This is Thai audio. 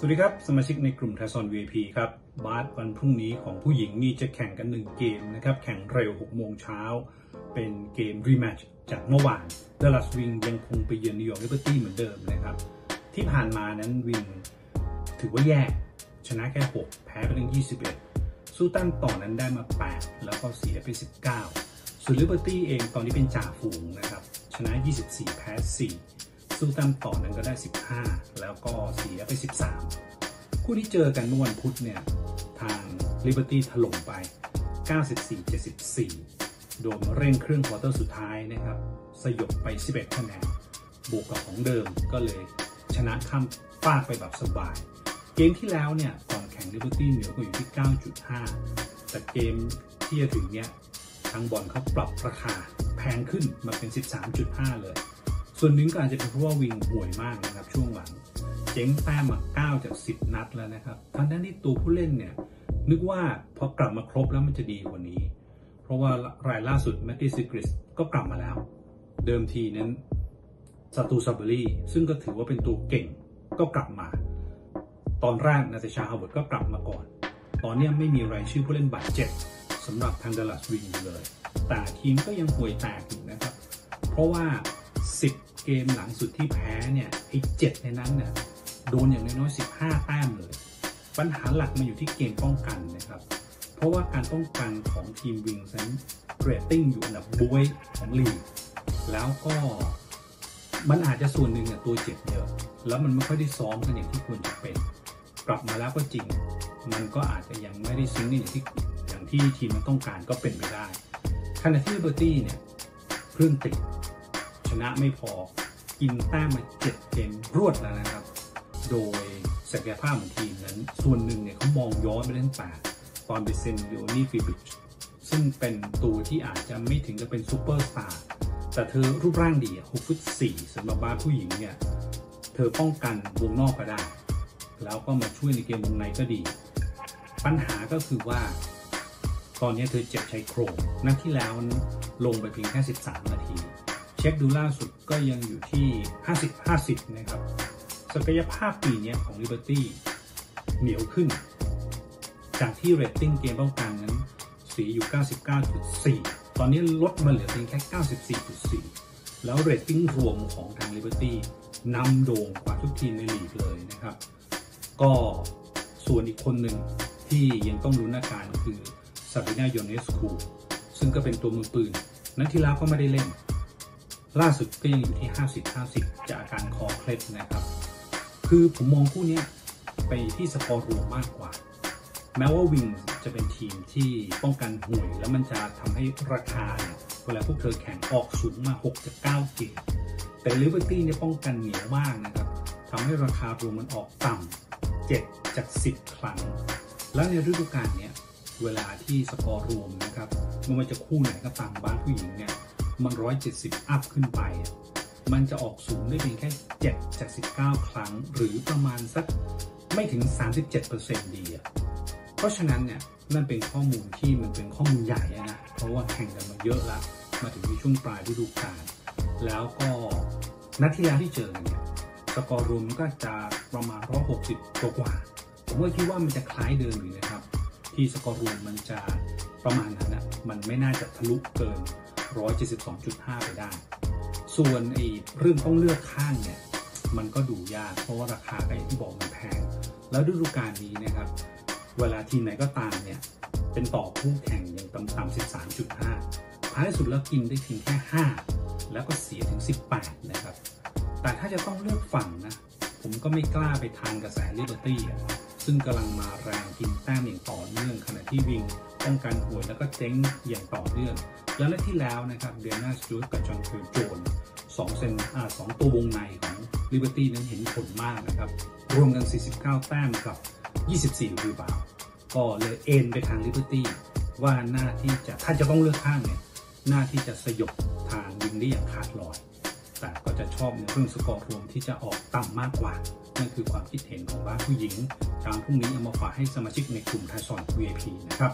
สวัสดีครับสมาชิกในกลุ่มไทซอน VIP ครับบาสวันพรุ่งนี้ของผู้หญิงนี่จะแข่งกัน1เกมนะครับแข่งเร็ว6โมงเช้าเป็นเกมรีแมตช์จากเมื่อวานดัลลัสวิงยังคงไปเยือน New York Liberty เหมือนเดิมนะครับที่ผ่านมานั้นวิงถือว่าแย่ชนะแค่6แพ้ไปถึง21สู้ตั้นต่อนั้นได้มา8แล้วก็เสียไป19ส่วน Liberty เองตอนนี้เป็นจ่าฝูงนะครับชนะ24แพ้4สู้ตามต่อนั้นก็ได้15แล้วก็เสียไป13คู่ที่เจอกันเมื่อวันพุธเนี่ยทาง Liberty ถล่มไป 94-74 โดมเร่งเครื่องควอเตอร์สุดท้ายนะครับสยบไป11คะแนนบวกกับของเดิมก็เลยชนะข้ามฟากไปแบบสบายเกมที่แล้วเนี่ยก่อนแข่ง Liberty เหนือกว่าอยู่ที่ 9.5 แต่เกมที่จะถึงเนี่ยทางบอลเขาปรับราคาแพงขึ้นมาเป็น 13.5 เลยส่วนหนึ่งก็อาจจะเป็นเพราะว่าวิงห่วยมากนะครับช่วงหลังเจ๊งแต้มมา9จาก10นัดแล้วนะครับทั้งที่ตัวผู้เล่นเนี่ยนึกว่าพอกลับมาครบแล้วมันจะดีกว่านี้เพราะว่ารายล่าสุดแมตตี้ซิกริสก็กลับมาแล้วเดิมทีนั้นซาตูซาเบอรี่ซึ่งก็ถือว่าเป็นตัวเก่งก็กลับมาตอนแรกนาตาชาฮาวเวิร์ดก็กลับมาก่อนตอนนี้ไม่มีรายชื่อผู้เล่นบาดเจ็บสำหรับทางดัลลัสวิงเลยแต่ทีมก็ยังห่วยแตกอยู่นะครับเพราะว่า10เกมหลังสุดที่แพ้เนี่ยอีก7ในนั้นเนี่ยโดนอย่างน้อยๆ15แต้มเลยปัญหาหลักมาอยู่ที่เกมป้องกันนะครับเพราะว่าการป้องกันของทีมวิงนั้นเรตติ้งอยู่อันดับบ้วยของลีกแล้วก็มันอาจจะส่วนหนึ่งเนี่ยตัวเจ็บเยอะแล้วมันไม่ค่อยได้ซ้อมกันอย่างที่ควรจะเป็นกลับมาแล้วก็จริงมันก็อาจจะยังไม่ได้ซิงค์อย่างที่ทีมมันต้องการก็เป็นไปได้ขณะที่ลิเบอร์ตี้เนี่ยเพิ่งติดชนะไม่พอกินแต้มมา7เกมรวดแล้วนะครับโดยศักยภาพของทีมนั้นส่วนหนึ่งเนี่ยเขามองย้อนไปตั้งแต่ตอนไปเซ็นโยนี่ฟิบิชซึ่งเป็นตัวที่อาจจะไม่ถึงกับเป็นซูเปอร์สตาร์แต่เธอรูปร่างดี6'4" สำหรับบาสผู้หญิงเนี่ยเธอป้องกันวงนอกก็ได้แล้วก็มาช่วยในเกมวงในก็ดีปัญหาก็คือว่าตอนนี้เธอเจ็บชายโครงนัดที่แล้วลงไปเพียงแค่13นาทีเช็คดูล่าสุดก็ยังอยู่ที่50-50นะครับศักยภาพปีนี้ของ Liberty เหนียวขึ้นจากที่เรตติ้งเกมป้องกันนั้นเสียอยู่ 99.4 ตอนนี้ลดมาเหลือเพียงแค่ 94.4 แล้วเรตติ้งรวมของทาง Liberty นำโด่งกว่าทุกทีมในลีกเลยนะครับก็ส่วนอีกคนหนึ่งที่ยังต้องลุ้นอาการคือซาบิน่า โยเนสคูซึ่งก็เป็นตัวมือปืนนั้นที่แล้วก็ไม่ได้เล่นล่าสุดก็ยังอยู่ที่ 50-50 จากอาการคอเคล็ดนะครับคือผมมองคู่นี้ไปที่สกอร์รวมมากกว่าแม้ว่าวิงจะเป็นทีมที่ป้องกันห่วยแล้วมันจะทำให้ราคาเวลาพวกเธอแข่งออกสูงมา6จาก9เกมแต่ลิเบอร์ตี้เนี่ยป้องกันเหนียวมากนะครับทำให้ราคารวมมันออกต่ำ7จาก10ครั้งแล้วในฤดูกาลนี้เวลาที่สกอร์รวมนะครับไม่ว่าจะคู่ไหนก็ตามบ้านผู้หญิงเนี่ยมัน170อัพขึ้นไปมันจะออกสูงได้เพียงแค่7จาก19ครั้งหรือประมาณสักไม่ถึง 37% ดีเพราะฉะนั้นเนี่ยนั่นเป็นข้อมูลที่มันเป็นข้อมูลใหญ่นะเพราะว่าแข่งกันมาเยอะละมาถึงในช่วงปลายฤดูกาลแล้วก็นัดที่แล้วที่เจอกันเนี่ยสกอร์รวมก็จะประมาณ160กว่าผมก็คิดว่ามันจะคล้ายเดิมอยู่นะครับที่สกอร์รวมมันจะประมาณนั้นนะมันไม่น่าจะทะลุเกิน172.5 ไปได้ส่วนเรื่องต้องเลือกข้างเนี่ยมันก็ดูยากเพราะว่าราคาก็อย่างที่บอกมันแพงแล้วฤดูกาลนี้นะครับเวลาทีมไหนก็ตามเนี่ยเป็นต่อคู่แข่งอย่างต่ำๆ 13.5 ท้ายสุดแล้วกินได้เพียงแค่5แล้วก็เสียถึง18นะครับแต่ถ้าจะต้องเลือกฝั่งนะผมก็ไม่กล้าไปทานกระแสลิเบอร์ตี้ซึ่งกำลังมาแรงกินแต้มอย่างต่อเนื่องขณะที่วิงป้องกันห่วยแล้วก็เจ๊งอย่างต่อเนื่องแล้วที่แล้วนะครับเดียนาสจูดกับจอห์นเทอร์โจน2ตัววงในของลิเบอร์ตี้นั้นเห็นผลมากนะครับรวมกัน49แต้มกับ24รีบาวด์ก็เลยเอ็นไปทางลิเบอร์ตี้ว่าหน้าที่จะถ้าจะต้องเลือกข้างเนี่ยหน้าที่จะสยบทางวิงได้อย่างขาดลอยแต่ก็จะชอบในเรื่องสกอร์รวมที่จะออกต่ำมากกว่านั่นคือความคิดเห็นของบ้านผู้หญิงตามพรุ่งนี้เอามาฝากให้สมาชิกในกลุ่มไทซอน VIP นะครับ